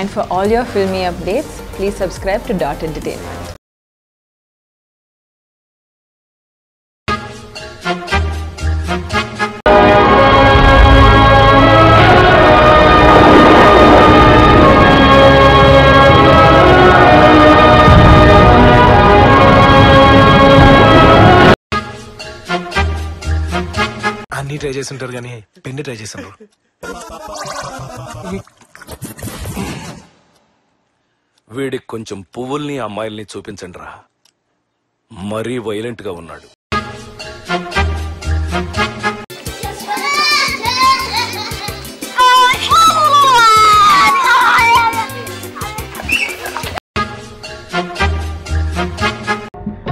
And for all your filmy updates, please subscribe to DotEntertainments. अन्नी try चेस्तुंटारू गानी पेन्नी ट्राई चेस्तुंटारू వీడికి కొంచెం పువ్వుల్ని అమ్మాయిల్ని చూపించండిరా మరీ వైలెంట్ గా ఉన్నాడు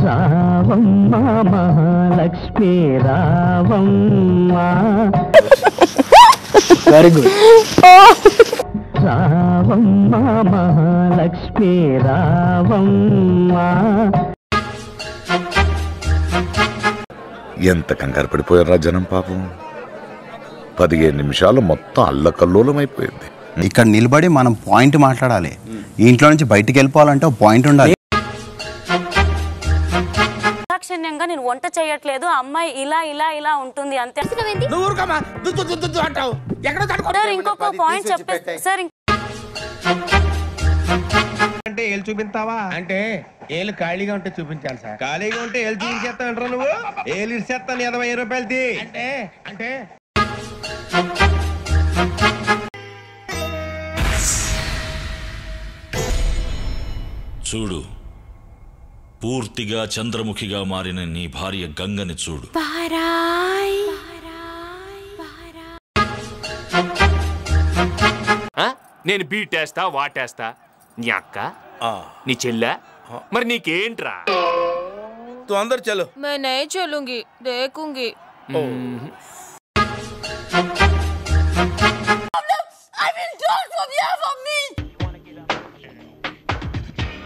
రావమ్మ మహాలక్ష్మి రావమ్మ వెరీ గుడ్ రావమ్మ మహాలక్ష్మి రావమ్మ ఎంత కంగారు పడిపోయారా జనం పాపం 15 నిమిషాలు మొత్తం అల్లకల్లోలం అయిపోయింది ఇక్కడ నిలబడి మనం పాయింట్ మాట్లాడాలి ఇంట్లో నుంచి బయటికి వెళ్ళిపోవాలంటే పాయింట్ ఉండాలి లక్షణంగా నేను వంట చేయట్లేదు అమ్మాయి ఇలా ఇలా ఇలా ఉంటుంది అంతే నువ్వు ఊరుకోమా దుద్దు అంటావ్ ఎక్కడ తడుకో సార్ ఇంకొక పాయింట్ చెప్పేస్తా సార్ అంటే ఏలు చూపింతావా అంటే ఏలు ఖాళీగా ఉంటే చూపించాలి సార్ ఖాళీగా ఉంటే ఏలు చూపించేస్తాంటరా నువ్వు ఏలు ఇర్చేస్తాను 20 రూపాయలది అంటే అంటే చూడు పూర్తిగా చంద్రముఖిగా మారిన నీ భార్య గంగని చూడు పారాయ్ నేను బీటేస్తా వాటేస్తా నీ అక్క నీ చెల్ల మరి నీకేంట్రా తొందర చలో నేనే చెలుంగి దేకుంగి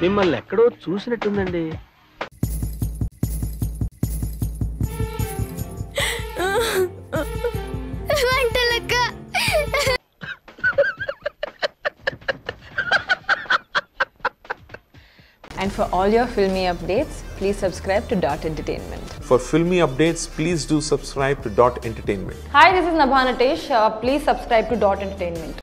మిమ్మల్ని ఎక్కడో చూసినట్టుందండి And for all your filmy updates, please subscribe to Dot Entertainment. For filmy updates, please do subscribe to Dot Entertainment. Hi, this is Nabha Natesh. Please subscribe to Dot Entertainment.